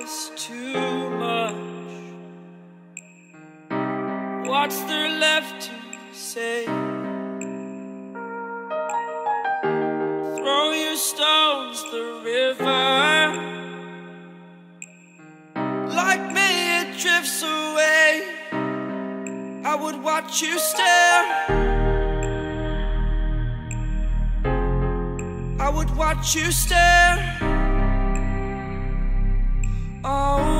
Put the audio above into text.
is too much. What's there left to say? Throw your stones the river. Like me, it drifts away. I would watch you stare. I would watch you stare. Oh.